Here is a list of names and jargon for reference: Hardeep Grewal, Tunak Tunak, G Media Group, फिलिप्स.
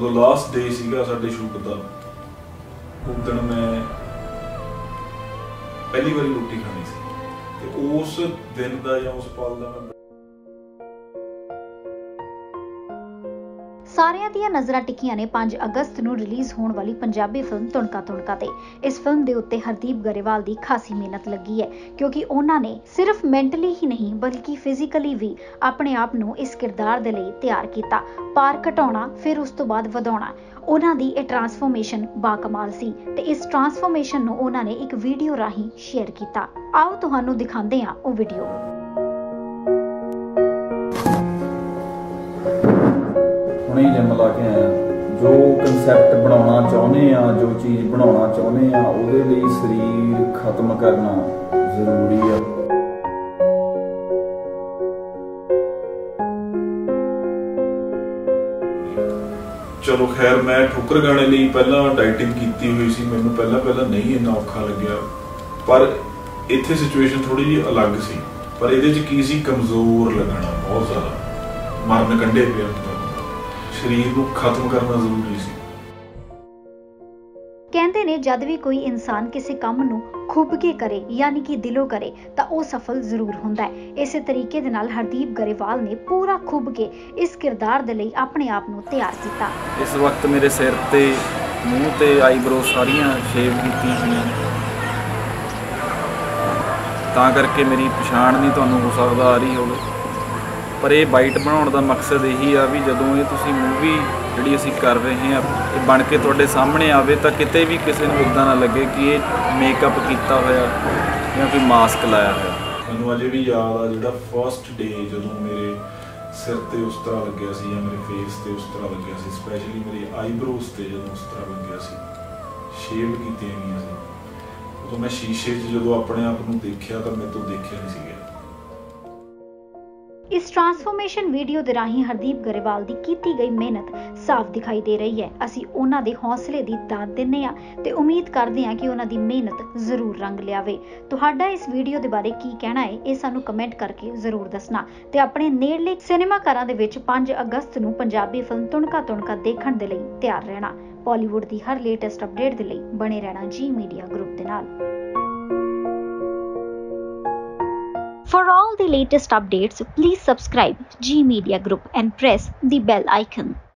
जो last day साढ़े shoot का उस दिन मैं पहली बार रोटी खानी सी ते उस दिन का या उस पल का मैं सारियां दियां नजरां टिकियां ने 5 अगस्त नूं रिलीज़ होने वाली पंजाबी फिल्म तुणका तुणका ते। इस फिल्म दे उत्ते हरदीप ग्रेवाल दी खासी मेहनत लगी है क्योंकि उन्हां ने सिर्फ मैंटली ही नहीं बल्कि फिजिकली भी अपने आप नूं इस किरदार दे लई तैयार कीता। पार घटाउणा फिर उस तो बाद वधाउणा उन्हां दी इह ट्रांसफॉर्मेशन बाकमाल सी ते इस ट्रांसफॉर्मेशन नूं उन्हां ने एक वीडियो राहीं शेयर कीता। आओ तुहानूं दिखांदे हां उह वीडियो। नहीं जिम ला के आया जो कंसैप्ट बनाना चाहते हैं जो चीज़ बनाना चाहते हैं उसके लिए शरीर खत्म करना जरूरी है। चलो खैर मैं ठोकर गाने लिए पहला डाइटिंग की हुई सी मैंने पहला नहीं इन्ना औखा लग्या पर इत्थे सिचुएशन थोड़ी जी अलग सी पर इहदे च की सी कमजोर लगना बहुत ज़्यादा मरन कंढे पे शरीर को खत्म करना जरूरी सी। कहते ने जब भी कोई इंसान किसी काम नू खुब के करे यानी कि दिलों करे तो वह सफल जरूर होंदा है। इस तरीके दे नाल हरदीप ग्रेवाल ने पूरा खुब के इस किरदार दे लई अपने आप नू तैयार कीता। इस वक्त मेरे सिर ते मूंह ते आईब्रो सारियां शेव कीती हुई तां करके मेरी पछाण नहीं तुहानू हो सकदा आ रही होवे पर यह बाइट बनाने का मकसद यही आ भी जदों ये मूवी जी असी कर रहे हैं बन के तुहाडे सामने आवे तो कितें भी किसी को इदा ना लगे कि ये मेकअप किया होया या कोई मास्क लाया होया। मैनूं अजे भी याद आ जिहड़ा फर्स्ट डे जदों मेरे सिर ते उस तरह लग्या सी या मेरे फेस ते उस तरह लग्या सी स्पैशली मेरी आईब्रोज ते जदों उस तरह लग्या सी शेव कीती गई सी उदों मैं शीशे च जदों अपने आप नूं देखिया तो मेरे तो देखिया नहीं सी। इस ट्रांसफॉर्मेशन वीडियो दे राहीं हरदीप ग्रेवाल दी कीती गई मेहनत साफ दिखाई दे रही है। असी उन्हां दे हौसले दी दाद दिन्ने आ ते उम्मीद करदे आ कि उन्हां दी मेहनत जरूर रंग लियावे। तुहाडा इस वीडियो दे बारे की कहना है ये सानू कमेंट करके जरूर दसना ते अपने नेड़ले सिनेमा घरां दे विच 5 अगस्त नूं पंजाबी फिल्म तुणका तुणका देखण दे लई तैयार रहना। बॉलीवुड दी हर लेटेस्ट अपडेट दे लई बने रहना जी मीडिया ग्रुप दे नाल। For all the latest updates, please subscribe G Media Group and press the bell icon.